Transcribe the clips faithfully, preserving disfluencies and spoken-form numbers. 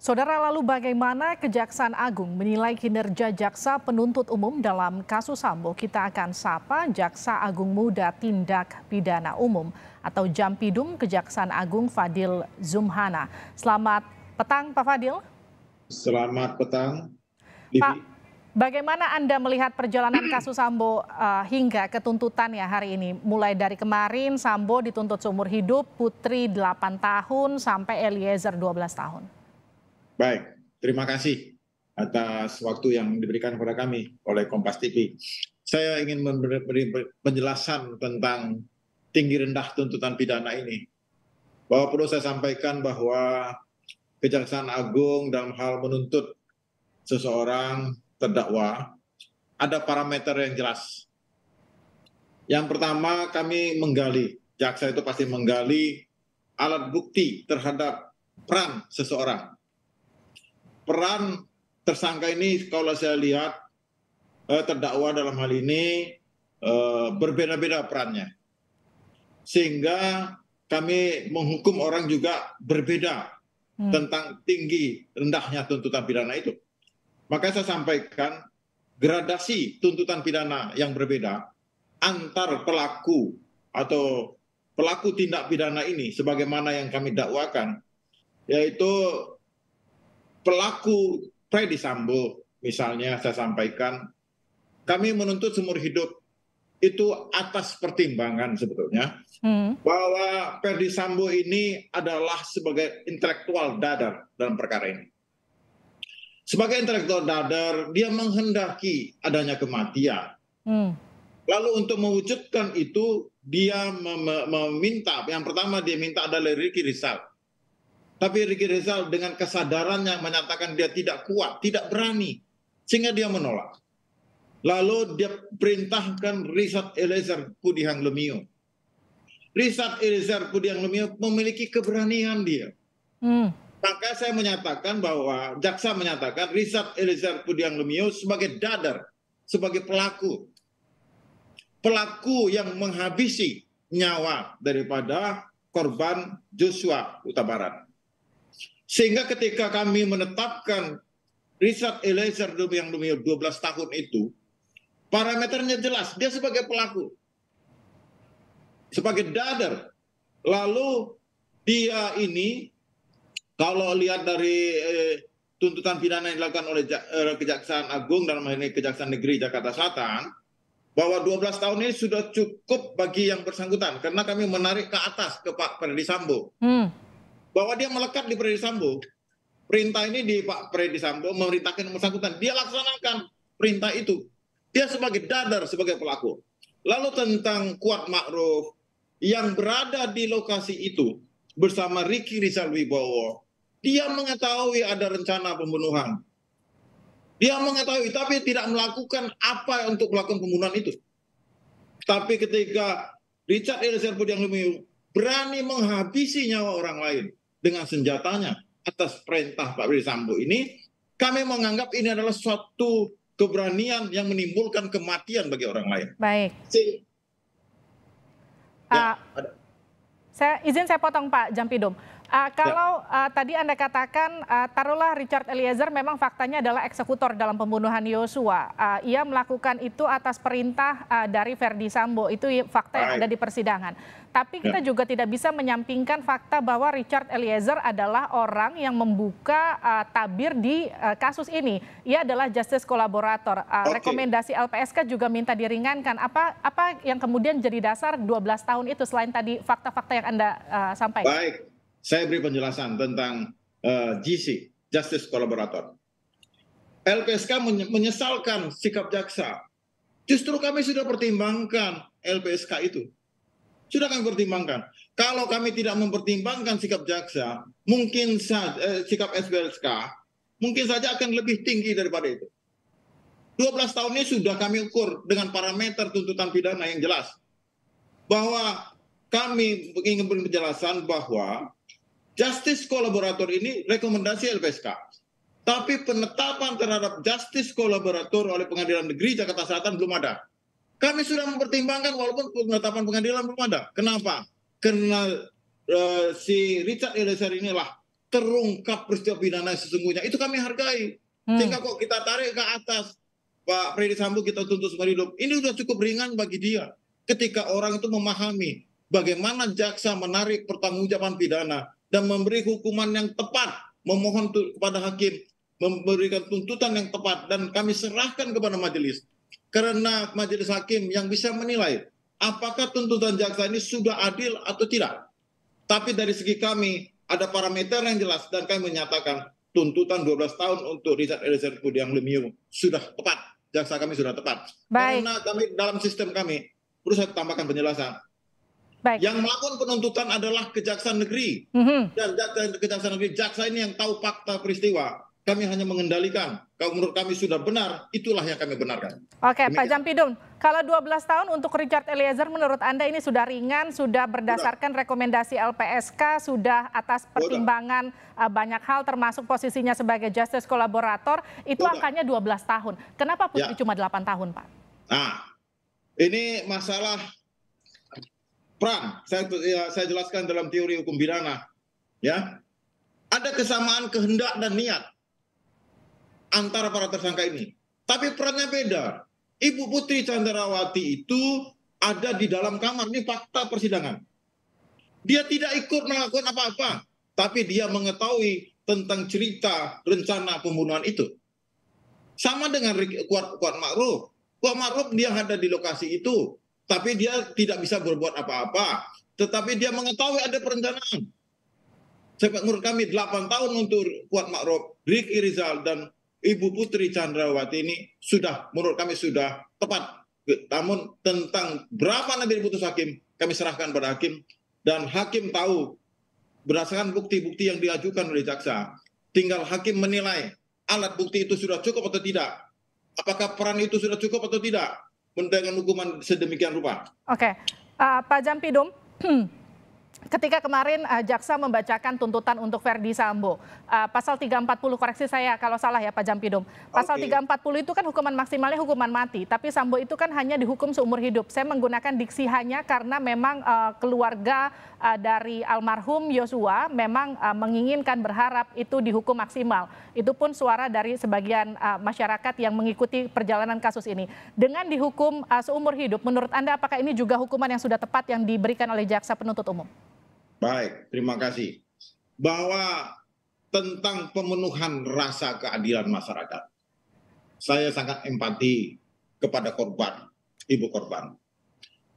Saudara, lalu bagaimana Kejaksaan Agung menilai kinerja jaksa penuntut umum dalam kasus Sambo? Kita akan sapa Jaksa Agung Muda Tindak Pidana Umum atau Jampidum Kejaksaan Agung Fadil Zumhana. Selamat petang Pak Fadil. Selamat petang, Livi. Pak, bagaimana Anda melihat perjalanan kasus Sambo uh, hingga ketuntutannya hari ini? Mulai dari kemarin Sambo dituntut seumur hidup, Putri delapan tahun sampai Eliezer dua belas tahun. Baik, terima kasih atas waktu yang diberikan kepada kami oleh Kompas T V. Saya ingin memberi penjelasan tentang tinggi rendah tuntutan pidana ini. Bahwa perlu saya sampaikan bahwa Kejaksaan Agung dalam hal menuntut seseorang terdakwa, ada parameter yang jelas. Yang pertama, kami menggali. Jaksa itu pasti menggali alat bukti terhadap peran seseorang. Peran tersangka ini kalau saya lihat eh, terdakwa dalam hal ini eh, berbeda-beda perannya. Sehingga kami menghukum orang juga berbeda hmm. tentang tinggi rendahnya tuntutan pidana itu. Maka saya sampaikan gradasi tuntutan pidana yang berbeda antar pelaku atau pelaku tindak pidana ini sebagaimana yang kami dakwakan, yaitu pelaku Ferdy Sambo, misalnya saya sampaikan, kami menuntut seumur hidup itu atas pertimbangan sebetulnya hmm. bahwa Ferdy Sambo ini adalah sebagai intelektual dadar dalam perkara ini. Sebagai intelektual dadar, dia menghendaki adanya kematian. Hmm. Lalu untuk mewujudkan itu, dia mem- meminta, yang pertama dia minta adalah Ricky Rizal. Tapi Ricky Rizal dengan kesadarannya menyatakan dia tidak kuat, tidak berani, sehingga dia menolak. Lalu dia perintahkan Richard Eliezer Pudihang Lemio. Richard Eliezer Pudihang Lemio memiliki keberanian dia. Hmm. Maka saya menyatakan bahwa jaksa menyatakan Richard Eliezer Pudihang Lemio sebagai dadar, sebagai pelaku. Pelaku yang menghabisi nyawa daripada korban Yosua Hutabarat. Sehingga ketika kami menetapkan Richard Eliezer yang dua belas tahun itu, parameternya jelas, dia sebagai pelaku, sebagai dadar. Lalu dia ini, kalau lihat dari eh, tuntutan pidana yang dilakukan oleh eh, Kejaksaan Agung dalam hal ini Kejaksaan Negeri Jakarta Selatan, bahwa dua belas tahun ini sudah cukup bagi yang bersangkutan, karena kami menarik ke atas ke Pak Ferdy Sambo. Hmm. Bahwa dia melekat di Ferdy Sambo. Perintah ini di Pak Ferdy Sambo memerintahkan yang bersangkutan. Dia laksanakan perintah itu. Dia sebagai dadar, sebagai pelaku. Lalu tentang Kuat Ma'ruf yang berada di lokasi itu bersama Ricky Rizal Wibowo, dia mengetahui ada rencana pembunuhan. Dia mengetahui tapi tidak melakukan apa untuk melakukan pembunuhan itu. Tapi ketika Richard Eliezer Pudihang Lemio berani menghabisi nyawa orang lain dengan senjatanya atas perintah Pak Ferdy Sambo ini, kami menganggap ini adalah suatu keberanian yang menimbulkan kematian bagi orang lain. Baik. Si... Ya, uh, saya izin saya potong Pak Jampidum. Uh, kalau ya. uh, tadi Anda katakan uh, taruhlah Richard Eliezer memang faktanya adalah eksekutor dalam pembunuhan Yosua. Uh, ia melakukan itu atas perintah uh, dari Ferdy Sambo. Itu fakta Baik. yang ada di persidangan. Tapi kita juga tidak bisa menyampingkan fakta bahwa Richard Eliezer adalah orang yang membuka uh, tabir di uh, kasus ini. Ia adalah justice kolaborator. Uh, okay. Rekomendasi L P S K juga minta diringankan. Apa apa yang kemudian jadi dasar dua belas tahun itu selain tadi fakta-fakta yang Anda uh, sampaikan? Baik, saya beri penjelasan tentang uh, J C, justice kolaborator. L P S K menyesalkan sikap jaksa. Justru kami sudah pertimbangkan L P S K itu. Sudah kami pertimbangkan. Kalau kami tidak mempertimbangkan sikap jaksa, mungkin saja, eh, sikap L P S K, mungkin saja akan lebih tinggi daripada itu. dua belas tahun ini sudah kami ukur dengan parameter tuntutan pidana yang jelas. Bahwa kami ingin penjelasan bahwa justice kolaborator ini rekomendasi L P S K. Tapi penetapan terhadap justice kolaborator oleh Pengadilan Negeri Jakarta Selatan belum ada. Kami sudah mempertimbangkan walaupun penetapan pengadilan belum ada. Kenapa? Karena uh, si Richard Eliezer inilah terungkap peristiwa pidana sesungguhnya. Itu kami hargai. Hmm. Sehingga kok kita tarik ke atas, Pak Ferdy Sambo kita tuntut seumur hidup. Ini sudah cukup ringan bagi dia. Ketika orang itu memahami bagaimana jaksa menarik pertanggungjawaban pidana dan memberi hukuman yang tepat, memohon kepada hakim, memberikan tuntutan yang tepat, dan kami serahkan kepada majelis. Karena majelis hakim yang bisa menilai apakah tuntutan jaksa ini sudah adil atau tidak. Tapi dari segi kami, ada parameter yang jelas, dan kami menyatakan tuntutan dua belas tahun untuk Richard Eliezer Pudihang Lemio sudah tepat. Jaksa kami sudah tepat. Baik. Karena kami dalam sistem kami, perlu saya tambahkan penjelasan. Baik. Yang melakukan penuntutan adalah Kejaksaan Negeri. Mm-hmm. Dan jaksa, Kejaksaan Negeri, jaksa ini yang tahu fakta peristiwa. Kami hanya mengendalikan. Kalau menurut kami sudah benar, itulah yang kami benarkan. Oke, demikian. Pak Jampidum, kalau dua belas tahun untuk Richard Eliezer, menurut Anda ini sudah ringan, sudah berdasarkan sudah. rekomendasi L P S K, sudah atas pertimbangan sudah. banyak hal, termasuk posisinya sebagai justice kolaborator, itu sudah. angkanya dua belas tahun. Kenapa Putri ya. cuma delapan tahun, Pak? Nah, ini masalah peran, saya, ya, saya jelaskan dalam teori hukum pidana, ya, ada kesamaan kehendak dan niat antara para tersangka ini, tapi perannya beda. Ibu Putri Candrawati itu ada di dalam kamar, ini fakta persidangan. Dia tidak ikut melakukan apa-apa, tapi dia mengetahui tentang cerita rencana pembunuhan itu. Sama dengan Kuat, Kuat Ma'ruf, Kuat Ma'ruf dia ada di lokasi itu. Tapi dia tidak bisa berbuat apa-apa. Tetapi dia mengetahui ada perencanaan. Seperti menurut kami delapan tahun untuk Kuat Ma'ruf, Ricky Rizal, dan Ibu Putri Candrawati ini sudah, menurut kami sudah tepat. Namun tentang berapa nanti diputus hakim, kami serahkan pada hakim. Dan hakim tahu berdasarkan bukti-bukti yang diajukan oleh jaksa. Tinggal hakim menilai alat bukti itu sudah cukup atau tidak. Apakah peran itu sudah cukup atau tidak dengan hukuman sedemikian rupa. Oke, okay. uh, Pak Jampidum, ketika kemarin uh, jaksa membacakan tuntutan untuk Ferdy Sambo, uh, pasal tiga empat nol, koreksi saya kalau salah ya Pak Jampidum, pasal okay. tiga empat nol itu kan hukuman maksimalnya hukuman mati, tapi Sambo itu kan hanya dihukum seumur hidup. Saya menggunakan diksi hanya karena memang uh, keluarga uh, dari almarhum Yosua memang uh, menginginkan berharap itu dihukum maksimal. Itu pun suara dari sebagian uh, masyarakat yang mengikuti perjalanan kasus ini. Dengan dihukum uh, seumur hidup, menurut Anda apakah ini juga hukuman yang sudah tepat yang diberikan oleh jaksa penuntut umum? Baik, terima kasih. Bahwa tentang pemenuhan rasa keadilan masyarakat, saya sangat empati kepada korban, ibu korban.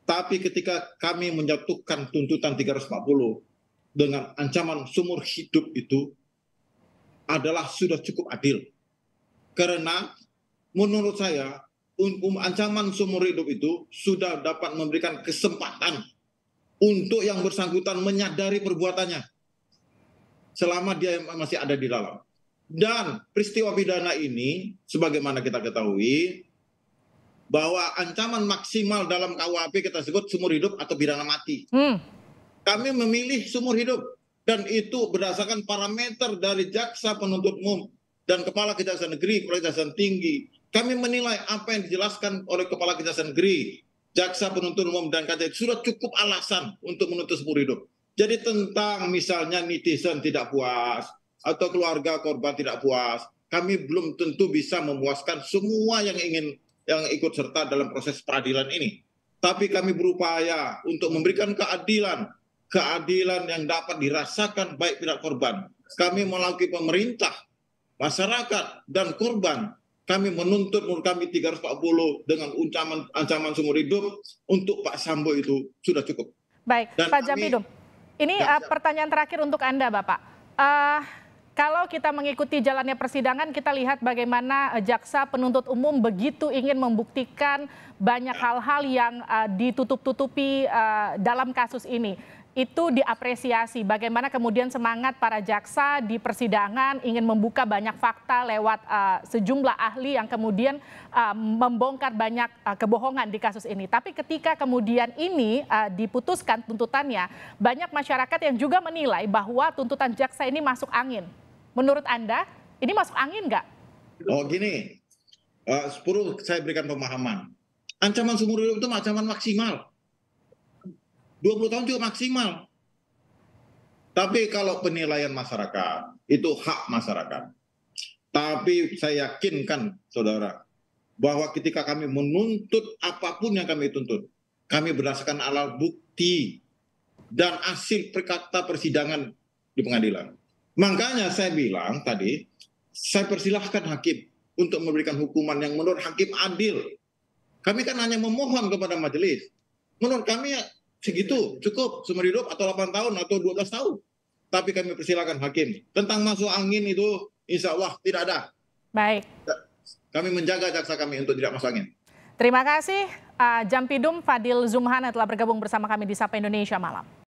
Tapi ketika kami menjatuhkan tuntutan tiga empat nol dengan ancaman seumur hidup itu adalah sudah cukup adil. Karena menurut saya ancaman seumur hidup itu sudah dapat memberikan kesempatan untuk yang bersangkutan menyadari perbuatannya selama dia masih ada di dalam. Dan peristiwa pidana ini, sebagaimana kita ketahui, bahwa ancaman maksimal dalam K U H P kita sebut seumur hidup atau pidana mati. Hmm. Kami memilih seumur hidup, dan itu berdasarkan parameter dari jaksa penuntut umum dan kepala kejaksaan negeri, kepala kejaksaan tinggi. Kami menilai apa yang dijelaskan oleh kepala kejaksaan negeri, jaksa penuntut umum dan K J sudah cukup alasan untuk menuntut seumur hidup. Jadi tentang misalnya netizen tidak puas atau keluarga korban tidak puas, kami belum tentu bisa memuaskan semua yang ingin yang ikut serta dalam proses peradilan ini. Tapi kami berupaya untuk memberikan keadilan, keadilan yang dapat dirasakan baik pihak korban. Kami melalui pemerintah, masyarakat dan korban. Kami menuntut menurut kami tiga empat nol dengan ancaman ancaman seumur hidup untuk Pak Sambo itu sudah cukup. Baik, dan Pak Jampidum, ini uh, pertanyaan terakhir untuk Anda, Bapak. Uh, kalau kita mengikuti jalannya persidangan, kita lihat bagaimana jaksa penuntut umum begitu ingin membuktikan banyak hal-hal yang uh, ditutup-tutupi uh, dalam kasus ini. Itu diapresiasi bagaimana kemudian semangat para jaksa di persidangan ingin membuka banyak fakta lewat uh, sejumlah ahli yang kemudian uh, membongkar banyak uh, kebohongan di kasus ini. Tapi ketika kemudian ini uh, diputuskan tuntutannya, banyak masyarakat yang juga menilai bahwa tuntutan jaksa ini masuk angin. Menurut Anda, ini masuk angin nggak? Oh gini, uh, sepuluh saya berikan pemahaman. Ancaman seumur hidup itu ancaman maksimal. dua puluh tahun juga maksimal. Tapi kalau penilaian masyarakat, itu hak masyarakat. Tapi saya yakinkan, saudara, bahwa ketika kami menuntut apapun yang kami tuntut, kami berdasarkan alat bukti dan hasil perkata persidangan di pengadilan. Makanya saya bilang tadi, saya persilahkan hakim untuk memberikan hukuman yang menurut hakim adil. Kami kan hanya memohon kepada majelis. Menurut kami ya segitu, cukup, seumur hidup atau delapan tahun atau dua belas tahun. Tapi kami persilahkan hakim. Tentang masuk angin itu, insya Allah tidak ada. Baik. Kami menjaga jaksa kami untuk tidak masuk angin. Terima kasih, uh, Jampidum Fadil Zumhana telah bergabung bersama kami di Sapa Indonesia Malam.